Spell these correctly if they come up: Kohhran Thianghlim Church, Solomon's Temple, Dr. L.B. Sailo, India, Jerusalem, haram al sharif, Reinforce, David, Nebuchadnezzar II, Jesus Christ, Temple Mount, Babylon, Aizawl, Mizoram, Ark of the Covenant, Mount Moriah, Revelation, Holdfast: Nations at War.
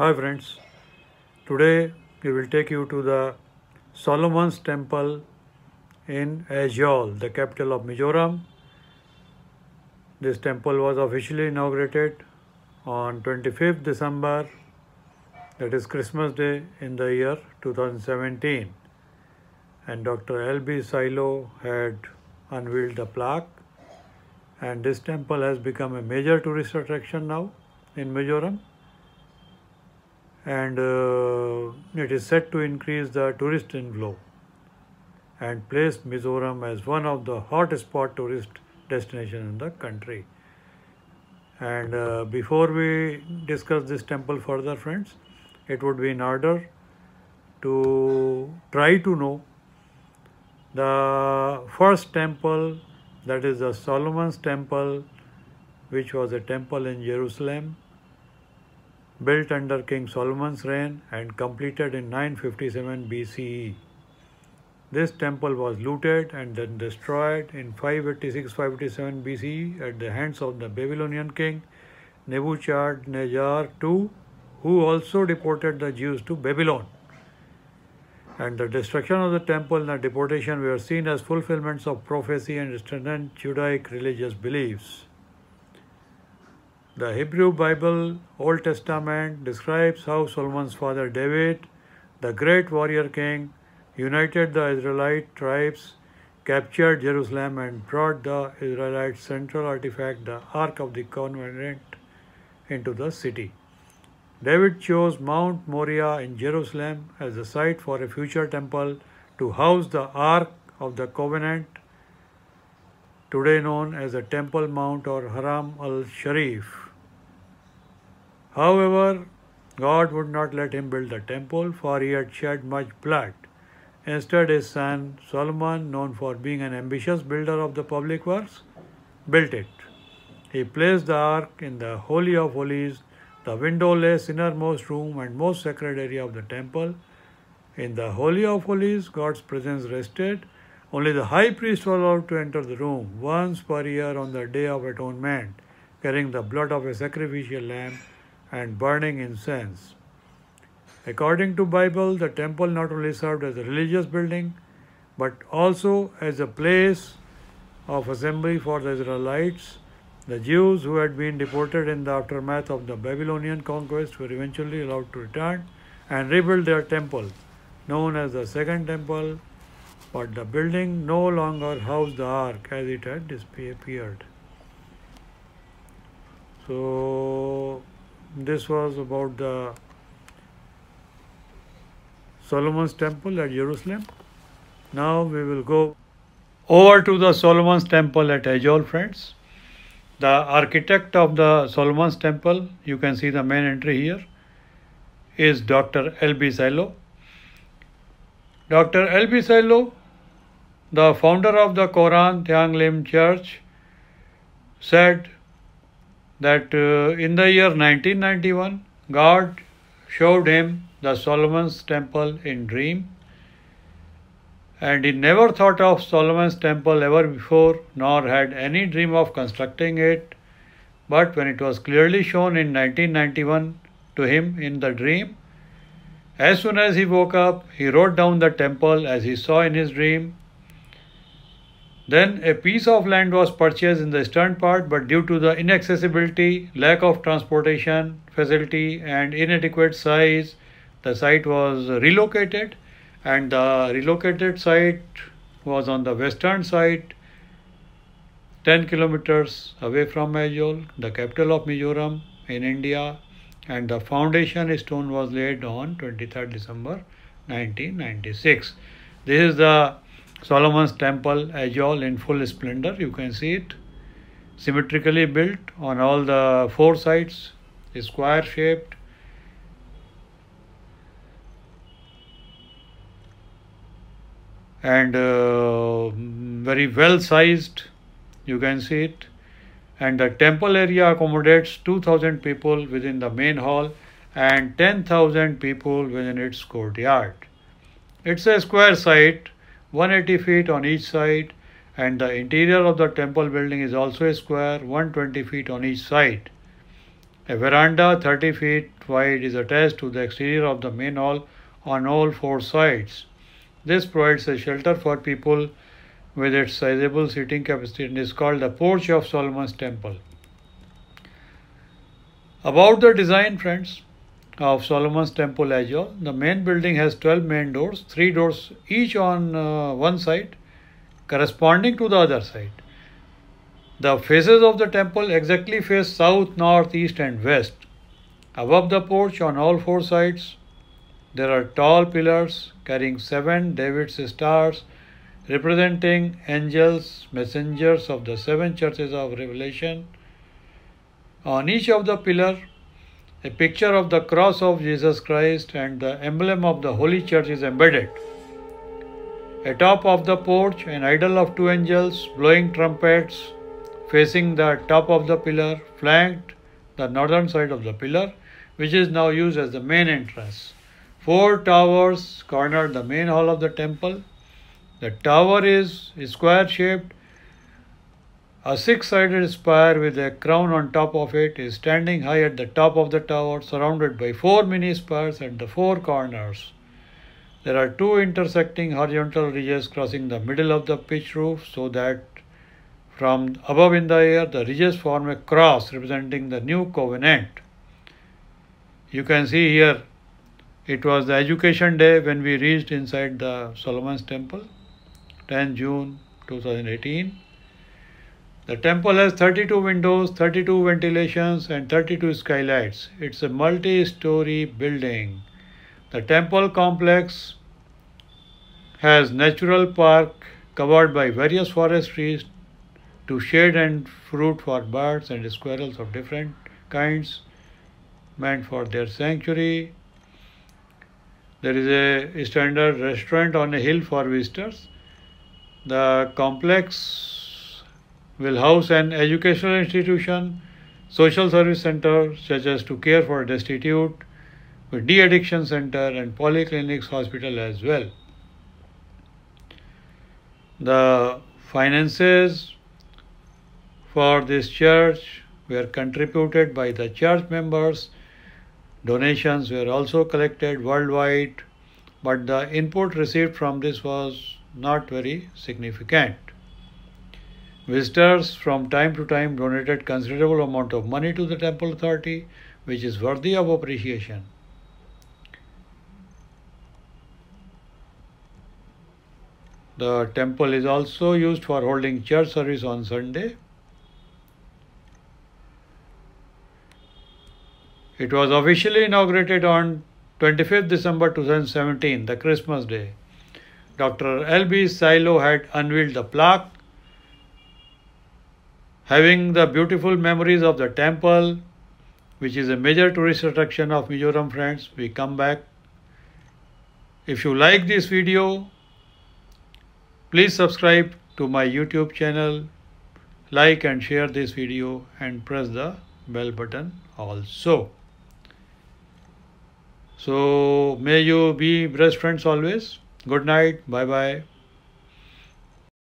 Hi friends, today we will take you to the Solomon's Temple in Aizawl, the capital of Mizoram. This temple was officially inaugurated on 25th December, that is Christmas Day, in the year 2017. And Dr. L.B. Sailo had unveiled the plaque, and this temple has become a major tourist attraction now in Mizoram. And it is set to increase the tourist inflow and place Mizoram as one of the hotspot tourist destinations in the country. And before we discuss this temple further, friends, it would be in order to try to know the first temple, that is the Solomon's Temple, which was a temple in Jerusalem, built under King Solomon's reign and completed in 957 BCE. This temple was looted and then destroyed in 586-587 BCE at the hands of the Babylonian king Nebuchadnezzar II, who also deported the Jews to Babylon. And the destruction of the temple and the deportation were seen as fulfillments of prophecy and strident Judaic religious beliefs. The Hebrew Bible, Old Testament, describes how Solomon's father David, the great warrior king, united the Israelite tribes, captured Jerusalem, and brought the Israelite central artifact, the Ark of the Covenant, into the city. David chose Mount Moriah in Jerusalem as the site for a future temple to house the Ark of the Covenant, today known as the Temple Mount or Haram al Sharif. However, God would not let him build the temple, for he had shed much blood. Instead, his son Solomon, known for being an ambitious builder of the public works, built it. He placed the Ark in the Holy of Holies, the windowless innermost room and most sacred area of the temple. In the Holy of Holies, God's presence rested. Only the high priest was allowed to enter the room once per year on the Day of Atonement, carrying the blood of a sacrificial lamb and burning incense. According to the Bible, the temple not only served as a religious building, but also as a place of assembly for the Israelites. The Jews who had been deported in the aftermath of the Babylonian conquest were eventually allowed to return and rebuild their temple, known as the Second Temple. But the building no longer housed the Ark, as it had disappeared. So this was about the Solomon's Temple at Jerusalem. Now we will go over to the Solomon's Temple at Aizawl, friends. The architect of the Solomon's Temple, you can see the main entry here, is Dr. L.B. Sailo. Dr. L.B. Sailo, the founder of the Kohhran Thianghlim Church, said that in the year 1991, God showed him the Solomon's Temple in dream, and he never thought of Solomon's Temple ever before, nor had any dream of constructing it. But when it was clearly shown in 1991 to him in the dream, as soon as he woke up, he wrote down the temple as he saw in his dream. Then a piece of land was purchased in the eastern part, but due to the inaccessibility, lack of transportation facility, and inadequate size, the site was relocated, and the relocated site was on the western side, 10 kilometers away from Aizawl, the capital of Mizoram in India, and the foundation stone was laid on 23rd December 1996. This is the Solomon's Temple, Aizawl, in full splendor. You can see it symmetrically built on all the four sides, square shaped. And very well sized, you can see it. And the temple area accommodates 2,000 people within the main hall and 10,000 people within its courtyard. It's a square site, 180 feet on each side, and the interior of the temple building is also a square, 120 feet on each side. A veranda 30 feet wide is attached to the exterior of the main hall on all four sides. This provides a shelter for people with its sizable seating capacity and is called the porch of Solomon's Temple. About the design, friends, of Solomon's Temple Aizawl, the main building has 12 main doors, 3 doors each on one side corresponding to the other side. The faces of the temple exactly face south, north, east and west. Above the porch on all four sides, there are tall pillars carrying 7 David's stars representing angels, messengers of the 7 churches of Revelation. On each of the pillar, a picture of the cross of Jesus Christ and the emblem of the Holy Church is embedded. Atop of the porch, an idol of 2 angels blowing trumpets facing the top of the pillar flanked the northern side of the pillar, which is now used as the main entrance. 4 towers corner the main hall of the temple. The tower is square-shaped. A 6-sided spire with a crown on top of it is standing high at the top of the tower, surrounded by 4 mini spires at the 4 corners. There are 2 intersecting horizontal ridges crossing the middle of the pitch roof, so that from above in the air, the ridges form a cross representing the new covenant. You can see here, it was the Education Day when we reached inside the Solomon's Temple, 10 June 2018. The temple has 32 windows, 32 ventilations and 32 skylights. It's a multi-story building. The temple complex has natural park covered by various forest trees to shade and fruit for birds and squirrels of different kinds meant for their sanctuary. There is a standard restaurant on a hill for visitors. The complex will house an educational institution, social service center such as to care for destitute, with de-addiction center and polyclinics hospital as well. The finances for this church were contributed by the church members. Donations were also collected worldwide, but the input received from this was not very significant. Visitors from time to time donated considerable amount of money to the temple authority, which is worthy of appreciation. The temple is also used for holding church service on Sunday. It was officially inaugurated on 25th December 2017, the Christmas Day. Dr. L.B. Sailo had unveiled the plaque having the beautiful memories of the temple, which is a major tourist attraction of Mizoram, friends. We come back. If you like this video, please subscribe to my YouTube channel, like and share this video and press the bell button also. So may you be best friends always. Good night. Bye bye.